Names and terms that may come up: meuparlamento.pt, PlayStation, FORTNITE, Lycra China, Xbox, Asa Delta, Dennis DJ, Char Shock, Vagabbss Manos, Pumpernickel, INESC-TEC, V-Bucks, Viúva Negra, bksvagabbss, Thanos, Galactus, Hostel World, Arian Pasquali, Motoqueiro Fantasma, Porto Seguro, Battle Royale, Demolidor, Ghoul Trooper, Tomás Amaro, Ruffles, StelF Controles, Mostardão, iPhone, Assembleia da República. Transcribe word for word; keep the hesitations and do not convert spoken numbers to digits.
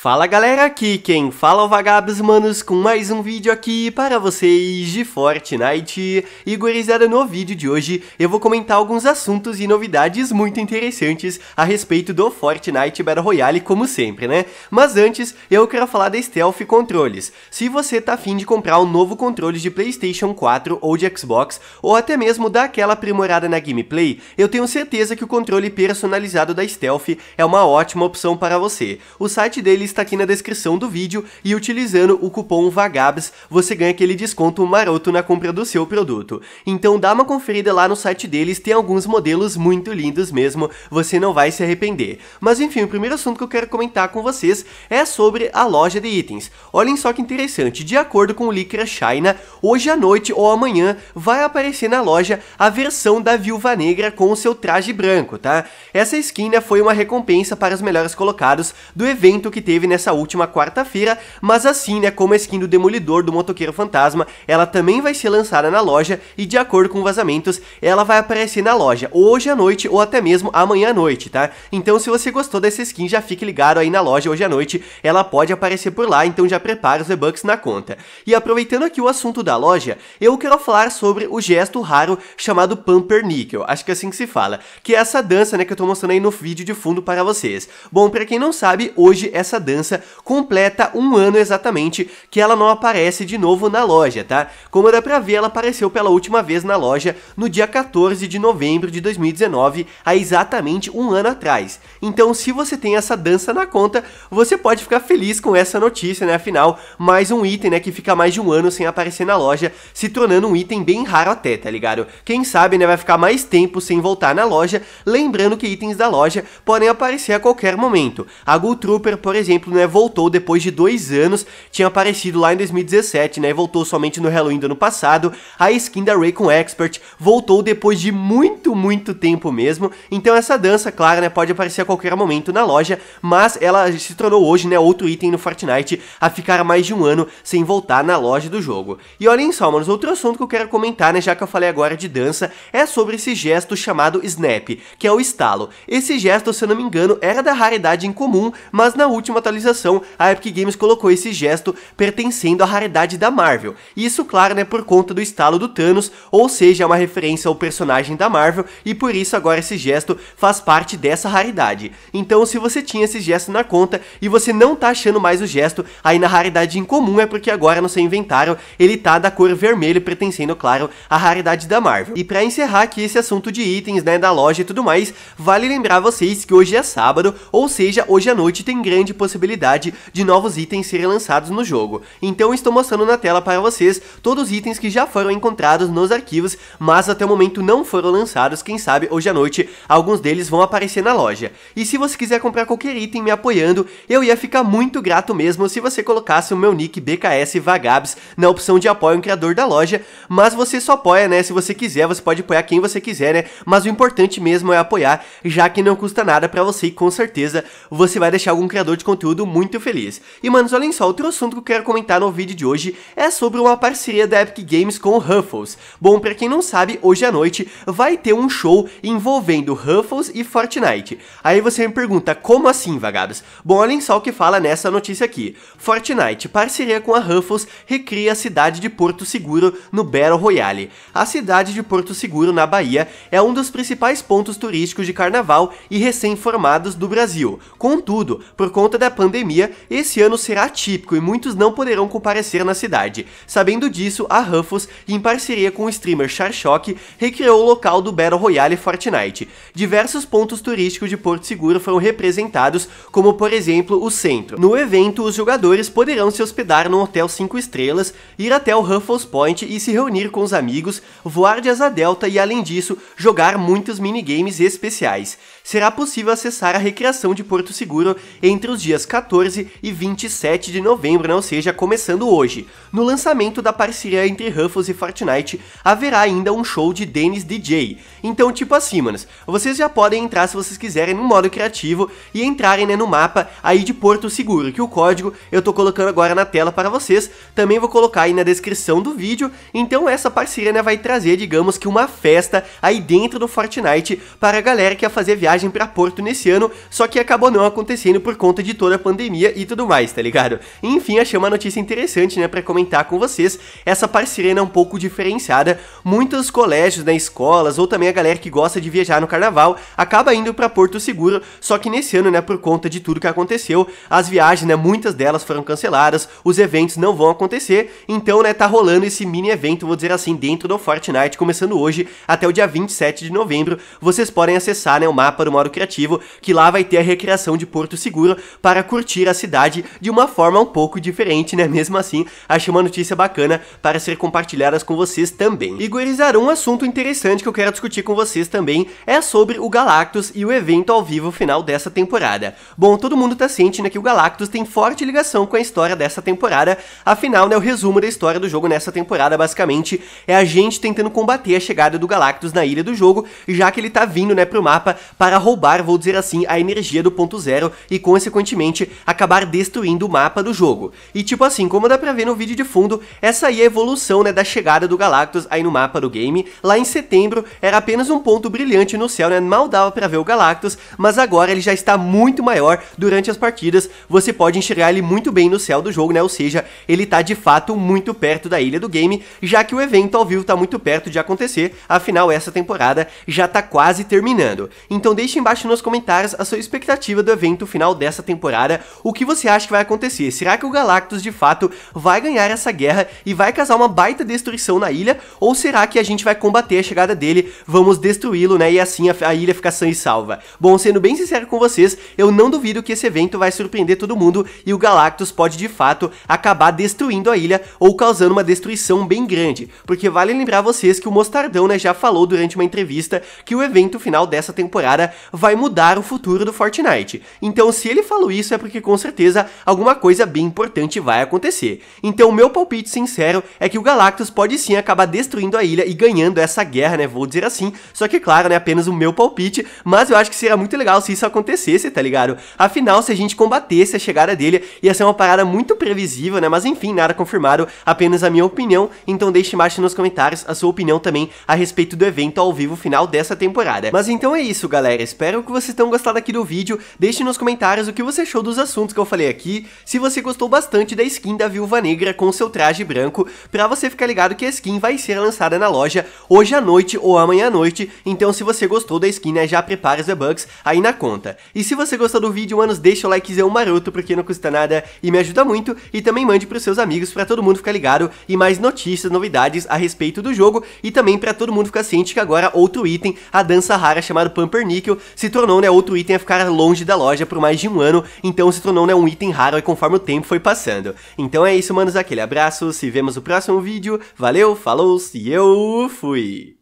Fala galera, aqui quem fala é o Vagabbss Manos com mais um vídeo aqui para vocês de Fortnite. E gurizada, no vídeo de hoje eu vou comentar alguns assuntos e novidades muito interessantes a respeito do Fortnite Battle Royale, como sempre, né? Mas antes eu quero falar da StelF Controles. Se você tá afim de comprar um novo controle de PlayStation quatro ou de Xbox, ou até mesmo dar aquela aprimorada na gameplay, eu tenho certeza que o controle personalizado da StelF é uma ótima opção para você. O site deles está aqui na descrição do vídeo e utilizando o cupom Vagabbss você ganha aquele desconto maroto na compra do seu produto. Então dá uma conferida lá no site deles, tem alguns modelos muito lindos mesmo, você não vai se arrepender. Mas enfim, o primeiro assunto que eu quero comentar com vocês é sobre a loja de itens. Olhem só que interessante, de acordo com o Lycra China, hoje à noite ou amanhã vai aparecer na loja a versão da Viúva Negra com o seu traje branco, tá? Essa skin, né, foi uma recompensa para os melhores colocados do evento que teve teve nessa última quarta-feira, mas assim, né, como a skin do Demolidor do Motoqueiro Fantasma, ela também vai ser lançada na loja e, de acordo com vazamentos, ela vai aparecer na loja hoje à noite ou até mesmo amanhã à noite, tá? Então, se você gostou dessa skin, já fique ligado aí na loja hoje à noite, ela pode aparecer por lá, então já prepara os V-Bucks na conta. E aproveitando aqui o assunto da loja, eu quero falar sobre o gesto raro chamado Pumpernickel, acho que é assim que se fala, que é essa dança, né, que eu tô mostrando aí no vídeo de fundo para vocês. Bom, pra quem não sabe, hoje essa dança completa um ano exatamente que ela não aparece de novo na loja, tá? Como dá pra ver, ela apareceu pela última vez na loja no dia quatorze de novembro de dois mil e dezenove, há exatamente um ano atrás. Então, se você tem essa dança na conta, você pode ficar feliz com essa notícia, né? Afinal, mais um item, né, que fica mais de um ano sem aparecer na loja, se tornando um item bem raro até, tá ligado? Quem sabe, né, vai ficar mais tempo sem voltar na loja, lembrando que itens da loja podem aparecer a qualquer momento. A Ghoul Trooper, por exemplo, exemplo, né, voltou depois de dois anos, tinha aparecido lá em dois mil e dezessete, né, voltou somente no Halloween do ano passado. A skin da Raycon Expert voltou depois de muito, muito tempo mesmo. Então essa dança, claro, né, pode aparecer a qualquer momento na loja, mas ela se tornou hoje, né, outro item no Fortnite a ficar mais de um ano sem voltar na loja do jogo. E olhem só, manos, outro assunto que eu quero comentar, né, já que eu falei agora de dança, é sobre esse gesto chamado Snap, que é o estalo. Esse gesto, se eu não me engano, era da raridade incomum, mas na última atualização, a Epic Games colocou esse gesto pertencendo à raridade da Marvel. Isso, claro, né, por conta do estalo do Thanos, ou seja, é uma referência ao personagem da Marvel, e por isso agora esse gesto faz parte dessa raridade. Então, se você tinha esse gesto na conta e você não tá achando mais o gesto aí na raridade incomum, é porque agora no seu inventário ele tá da cor vermelho, pertencendo, claro, à raridade da Marvel. E pra encerrar aqui esse assunto de itens, né, da loja e tudo mais, vale lembrar vocês que hoje é sábado, ou seja, hoje à noite tem grande possibilidade possibilidade de novos itens serem lançados no jogo. Então estou mostrando na tela para vocês todos os itens que já foram encontrados nos arquivos, mas até o momento não foram lançados, quem sabe hoje à noite alguns deles vão aparecer na loja. E se você quiser comprar qualquer item me apoiando, eu ia ficar muito grato mesmo se você colocasse o meu nick B K S Vagabbss na opção de apoio ao criador da loja, mas você só apoia, né, se você quiser, você pode apoiar quem você quiser, né, mas o importante mesmo é apoiar, já que não custa nada para você e com certeza você vai deixar algum criador de conteúdo Conteúdo muito feliz. E manos, olhem só, outro assunto que eu quero comentar no vídeo de hoje é sobre uma parceria da Epic Games com o Ruffles. Bom, pra quem não sabe, hoje à noite vai ter um show envolvendo Ruffles e Fortnite. Aí você me pergunta, como assim, Vagabbss? Bom, olhem só o que fala nessa notícia aqui. Fortnite, parceria com a Ruffles, recria a cidade de Porto Seguro no Battle Royale. A cidade de Porto Seguro, na Bahia, é um dos principais pontos turísticos de carnaval e recém-formados do Brasil. Contudo, por conta da pandemia, esse ano será atípico e muitos não poderão comparecer na cidade. Sabendo disso, a Ruffles, em parceria com o streamer Char Shock, recriou o local do Battle Royale Fortnite. Diversos pontos turísticos de Porto Seguro foram representados, como por exemplo o centro. No evento, os jogadores poderão se hospedar num hotel cinco estrelas, ir até o Ruffles Point e se reunir com os amigos, voar de Asa Delta e, além disso, jogar muitos minigames especiais. Será possível acessar a recriação de Porto Seguro entre os dias quatorze e vinte e sete de novembro, né? Ou seja, começando hoje. No lançamento da parceria entre Ruffles e Fortnite, haverá ainda um show de Dennis D J. Então, tipo assim, manos, vocês já podem entrar se vocês quiserem no modo criativo e entrarem, né, no mapa aí de Porto Seguro, que o código eu tô colocando agora na tela para vocês, também vou colocar aí na descrição do vídeo. Então essa parceria, né, vai trazer, digamos que, uma festa aí dentro do Fortnite para a galera que ia fazer viagem viagem pra Porto nesse ano, só que acabou não acontecendo por conta de toda a pandemia e tudo mais, tá ligado? E, enfim, achei uma notícia interessante, né, pra comentar com vocês. Essa parceria é um pouco diferenciada. Muitos colégios, né, escolas, ou também a galera que gosta de viajar no carnaval, acaba indo pra Porto Seguro, só que nesse ano, né, por conta de tudo que aconteceu, as viagens, né, muitas delas foram canceladas, os eventos não vão acontecer, então, né, tá rolando esse mini evento, vou dizer assim, dentro do Fortnite, começando hoje até o dia vinte e sete de novembro, vocês podem acessar, né, o mapa do modo criativo, que lá vai ter a recriação de Porto Seguro para curtir a cidade de uma forma um pouco diferente, né, mesmo assim, achei uma notícia bacana para ser compartilhadas com vocês também. E, gurizada, um assunto interessante que eu quero discutir com vocês também é sobre o Galactus e o evento ao vivo final dessa temporada. Bom, todo mundo tá ciente, né, que o Galactus tem forte ligação com a história dessa temporada, afinal, né, o resumo da história do jogo nessa temporada, basicamente, é a gente tentando combater a chegada do Galactus na ilha do jogo, já que ele tá vindo, né, pro mapa para roubar, vou dizer assim, a energia do ponto zero e, consequentemente, acabar destruindo o mapa do jogo. E, tipo assim, como dá pra ver no vídeo de fundo, essa aí é a evolução, né, da chegada do Galactus aí no mapa do game. Lá em setembro, era apenas um ponto brilhante no céu, né, mal dava pra ver o Galactus, mas agora ele já está muito maior durante as partidas, você pode enxergar ele muito bem no céu do jogo, né, ou seja, ele tá de fato muito perto da ilha do game, já que o evento ao vivo tá muito perto de acontecer, afinal essa temporada já tá quase terminando. Então deixe embaixo nos comentários a sua expectativa do evento final dessa temporada, o que você acha que vai acontecer, será que o Galactus de fato vai ganhar essa guerra e vai causar uma baita destruição na ilha, ou será que a gente vai combater a chegada dele, vamos destruí-lo, né, e assim a, a ilha fica sã e salva? Bom, sendo bem sincero com vocês, eu não duvido que esse evento vai surpreender todo mundo e o Galactus pode de fato acabar destruindo a ilha ou causando uma destruição bem grande, porque vale lembrar vocês que o Mostardão, né, já falou durante uma entrevista que o evento final dessa temporada vai mudar o futuro do Fortnite, então se ele falou isso é porque com certeza alguma coisa bem importante vai acontecer. Então o meu palpite sincero é que o Galactus pode sim acabar destruindo a ilha e ganhando essa guerra, né, vou dizer assim, só que claro, né, apenas o meu palpite, mas eu acho que seria muito legal se isso acontecesse, tá ligado? Afinal, se a gente combatesse a chegada dele, ia ser uma parada muito previsível, né, mas enfim, nada confirmado, apenas a minha opinião, então deixe embaixo nos comentários a sua opinião também a respeito do evento ao vivo final dessa temporada. Mas então é isso, galera, espero que vocês tenham gostado aqui do vídeo, deixe nos comentários o que você achou dos assuntos que eu falei aqui, se você gostou bastante da skin da Viúva Negra com seu traje branco, pra você ficar ligado que a skin vai ser lançada na loja hoje à noite ou amanhã à noite, então se você gostou da skin, né, já prepara os V-Bucks aí na conta. E se você gostou do vídeo, manos, deixa o likezão maroto, porque não custa nada e me ajuda muito, e também mande pros seus amigos pra todo mundo ficar ligado e mais notícias, novidades a respeito do jogo, e também pra todo mundo ficar ciente que agora outro item, a dança rara chamada Pumpernickel, se tornou, né, outro item a ficar longe da loja por mais de um ano, então se tornou, né, um item raro e conforme o tempo foi passando. Então é isso, manos, aquele abraço, se vemos no próximo vídeo, valeu, falou, e eu fui!